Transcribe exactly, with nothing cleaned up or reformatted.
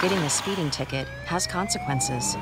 Getting a speeding ticket has consequences.